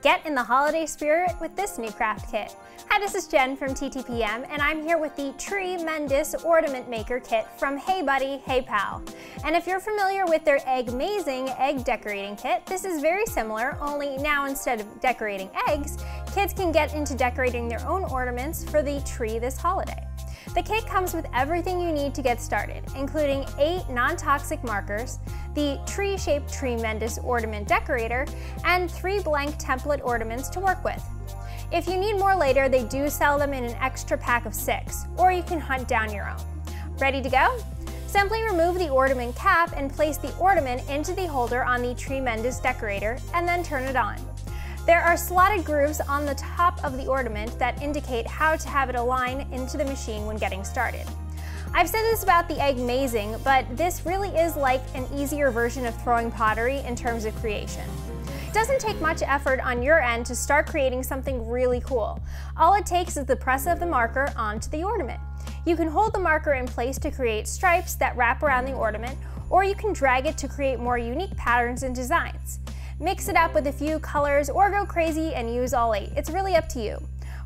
Get in the holiday spirit with this new craft kit. Hi, this is Jen from TTPM, and I'm here with the TreeMendous Ornament Maker Kit from Hey Buddy Hey Pal. And if you're familiar with their Eggmazing Egg Decorating Kit, this is very similar, only now instead of decorating eggs, kids can get into decorating their own ornaments for the tree this holiday. The kit comes with everything you need to get started, including 8 non-toxic markers, the tree-shaped TreeMendous Ornament Decorator, and 3 blank template ornaments to work with. If you need more later, they do sell them in an extra pack of 6, or you can hunt down your own. Ready to go? Simply remove the ornament cap and place the ornament into the holder on the TreeMendous Decorator, and then turn it on. There are slotted grooves on the top of the ornament that indicate how to have it align into the machine when getting started. I've said this about the Eggmazing, but this really is like an easier version of throwing pottery in terms of creation. It doesn't take much effort on your end to start creating something really cool. All it takes is the press of the marker onto the ornament. You can hold the marker in place to create stripes that wrap around the ornament, or you can drag it to create more unique patterns and designs. Mix it up with a few colors or go crazy and use all 8. It's really up to you.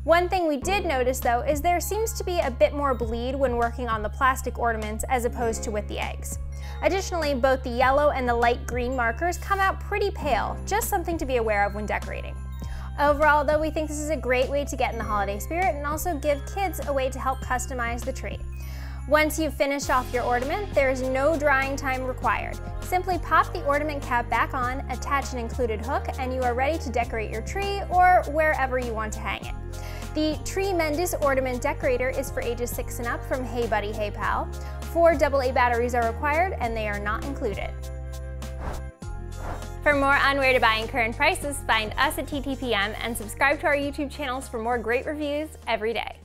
One thing we did notice though is there seems to be a bit more bleed when working on the plastic ornaments as opposed to with the eggs. Additionally, both the yellow and the light green markers come out pretty pale, just something to be aware of when decorating. Overall though, we think this is a great way to get in the holiday spirit and also give kids a way to help customize the tree. Once you've finished off your ornament, there's no drying time required. Simply pop the ornament cap back on, attach an included hook, and you are ready to decorate your tree or wherever you want to hang it. The TreeMendous Ornament Decorator is for ages 6 and up from Hey Buddy Hey Pal. 4 AA batteries are required and they are not included. For more on where to buy and current prices, find us at TTPM and subscribe to our YouTube channels for more great reviews every day.